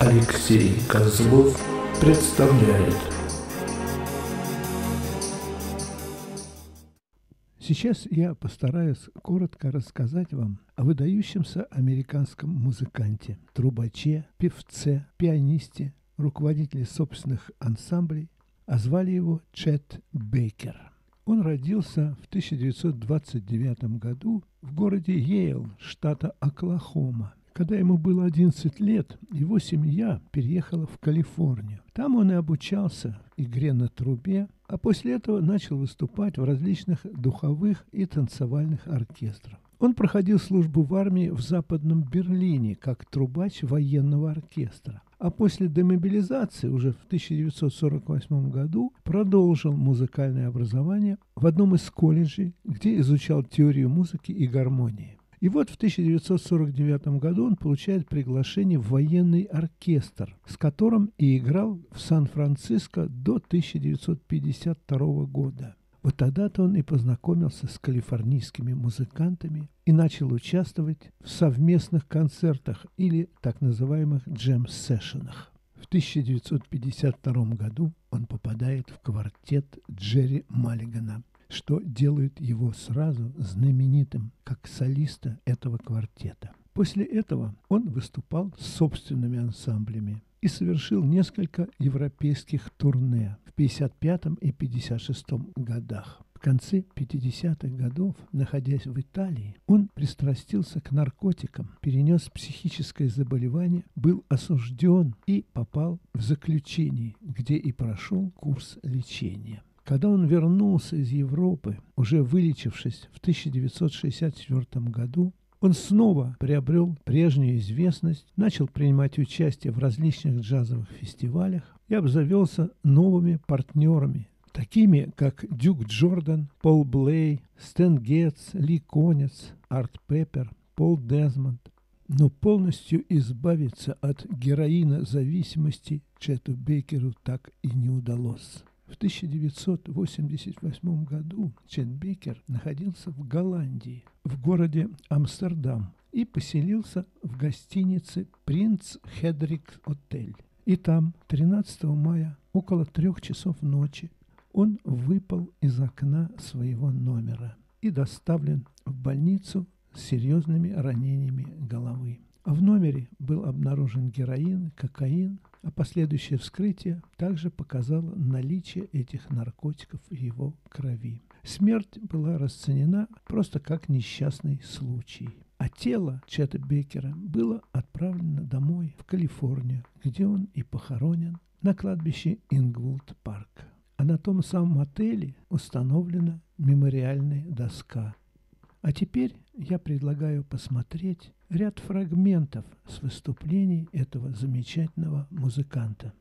Алексей Козлов представляет. Сейчас я постараюсь коротко рассказать вам о выдающемся американском музыканте, трубаче, певце, пианисте, руководителе собственных ансамблей, а звали его Чет Бейкер. Он родился в 1929 году в городе Йейл, штата Оклахома. Когда ему было 11 лет, его семья переехала в Калифорнию. Там он и обучался игре на трубе, а после этого начал выступать в различных духовых и танцевальных оркестрах. Он проходил службу в армии в Западном Берлине как трубач военного оркестра, а после демобилизации уже в 1948 году продолжил музыкальное образование в одном из колледжей, где изучал теорию музыки и гармонии. И вот в 1949 году он получает приглашение в военный оркестр, с которым и играл в Сан-Франциско до 1952 года. Вот тогда-то он и познакомился с калифорнийскими музыкантами и начал участвовать в совместных концертах или так называемых джем-сессионах. В 1952 году он попадает в квартет Джерри Маллигана, что делает его сразу знаменитым как солиста этого квартета. После этого он выступал с собственными ансамблями и совершил несколько европейских турне в 1955 и 1956 годах. В конце 50-х годов, находясь в Италии, он пристрастился к наркотикам, перенес психическое заболевание, был осужден и попал в заключение, где и прошел курс лечения. Когда он вернулся из Европы, уже вылечившись в 1964 году, он снова приобрел прежнюю известность, начал принимать участие в различных джазовых фестивалях и обзавелся новыми партнерами, такими как Дюк Джордан, Пол Блей, Стэн Гетц, Ли Конец, Арт Пеппер, Пол Дезмонд. Но полностью избавиться от героинозависимости Чету Бейкеру так и не удалось. В 1988 году Чет Бейкер находился в Голландии, в городе Амстердам, и поселился в гостинице «Принц Хендрик Отель». И там 13 мая около 3 часов ночи он выпал из окна своего номера и доставлен в больницу с серьезными ранениями головы. А в номере был обнаружен героин, кокаин, а последующее вскрытие также показало наличие этих наркотиков в его крови. Смерть была расценена просто как несчастный случай. А тело Чета Бейкера было отправлено домой в Калифорнию, где он и похоронен на кладбище Ингвулд Парк. А на том самом отеле установлена мемориальная доска. А теперь я предлагаю посмотреть ряд фрагментов с выступлений этого замечательного музыканта.